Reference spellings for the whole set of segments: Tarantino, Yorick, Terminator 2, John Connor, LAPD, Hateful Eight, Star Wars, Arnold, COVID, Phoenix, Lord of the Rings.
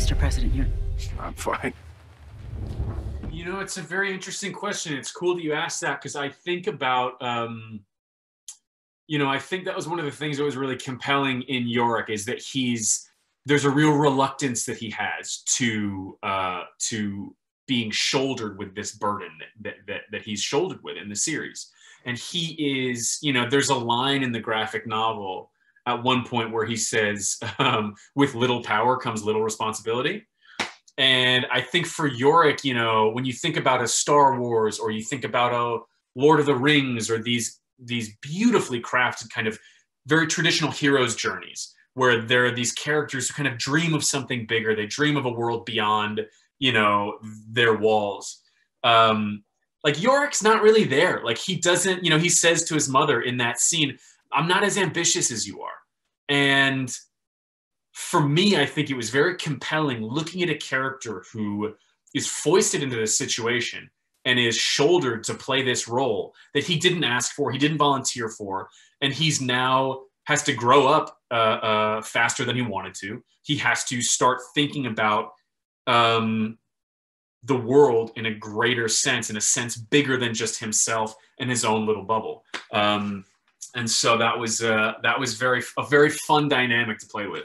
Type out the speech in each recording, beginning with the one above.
Mr. President, you're... I'm fine. You know, it's a very interesting question. It's cool that you asked that, because I think about, you know, I think that was one of the things that was really compelling in Yorick, is that there's a real reluctance that he has to being shouldered with this burden that he's shouldered with in the series. And he is, you know, there's a line in the graphic novel at one point where he says, with little power comes little responsibility. And I think for Yorick, you know, when you think about a Star Wars, or you think about a Lord of the Rings, or these beautifully crafted kind of very traditional hero's journeys, where there are these characters who kind of dream of something bigger. They dream of a world beyond, you know, their walls. Like Yorick's not really there. Like he doesn't, you know, he says to his mother in that scene, I'm not as ambitious as you are. And for me, I think it was very compelling looking at a character who is foisted into this situation and is shouldered to play this role that he didn't ask for, he didn't volunteer for, and he's now has to grow up faster than he wanted to. He has to start thinking about the world in a greater sense, in a sense bigger than just himself and his own little bubble. And so that was a very fun dynamic to play with.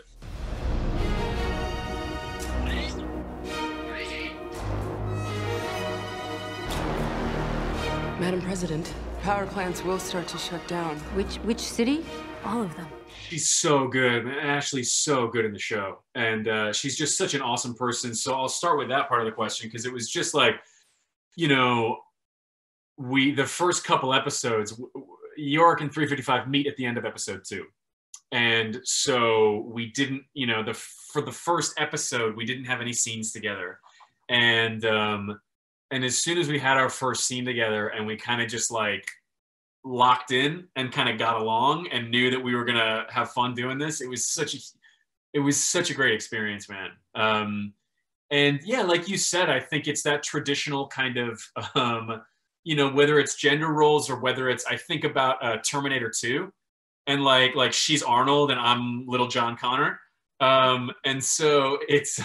Madam President, power plants will start to shut down. Which city? All of them. She's so good, man. Ashley's so good in the show. And she's just such an awesome person. So I'll start with that part of the question, because it was just like, you know, the first couple episodes, Yorick and 355 meet at the end of episode 2. And so we didn't, you know, for the first episode, we didn't have any scenes together. And as soon as we had our first scene together and we kind of just like locked in and kind of got along and knew that we were going to have fun doing this, it was such a great experience, man. And yeah, like you said, I think it's that traditional kind of, you know, whether it's gender roles or whether it's, I think about Terminator 2 and like she's Arnold and I'm little John Connor. And so it's,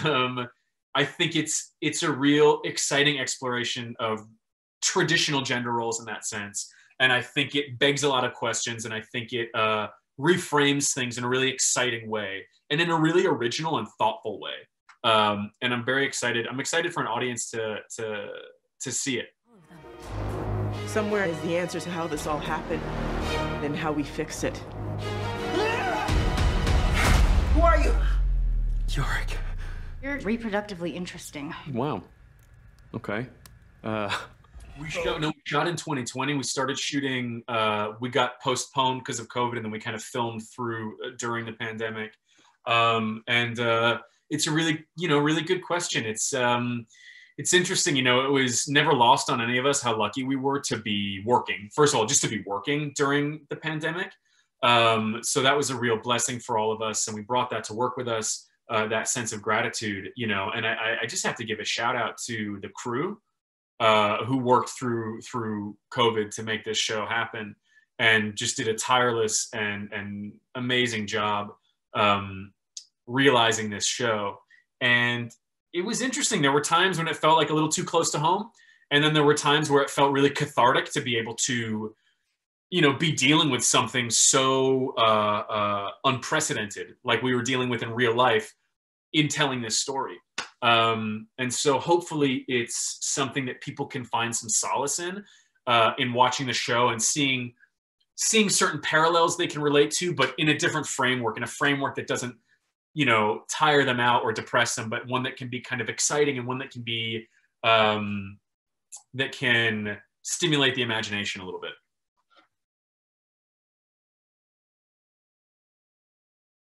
I think it's a real exciting exploration of traditional gender roles in that sense. And I think it begs a lot of questions, and I think it reframes things in a really exciting way and in a really original and thoughtful way. And I'm very excited. I'm excited for an audience to see it. Somewhere is the answer to how this all happened and how we fix it. Who are you? Yorick. You're reproductively interesting. Wow. Okay. We shot in 2020. We started shooting. We got postponed because of COVID, and then we kind of filmed through during the pandemic. It's a really, you know, really good question. It's interesting. You know, it was never lost on any of us how lucky we were to be working. First of all, just to be working during the pandemic. So that was a real blessing for all of us, and we brought that to work with us. That sense of gratitude, you know, and I just have to give a shout out to the crew who worked through COVID to make this show happen, and just did a tireless and amazing job realizing this show. And it was interesting. There were times when it felt like a little too close to home, and then there were times where it felt really cathartic to be able to, you know, be dealing with something so unprecedented, like we were dealing with in real life, in telling this story. And so hopefully it's something that people can find some solace in watching the show and seeing certain parallels they can relate to, but in a different framework, in a framework that doesn't, you know, tire them out or depress them, but one that can be kind of exciting and one that can be, that can stimulate the imagination a little bit.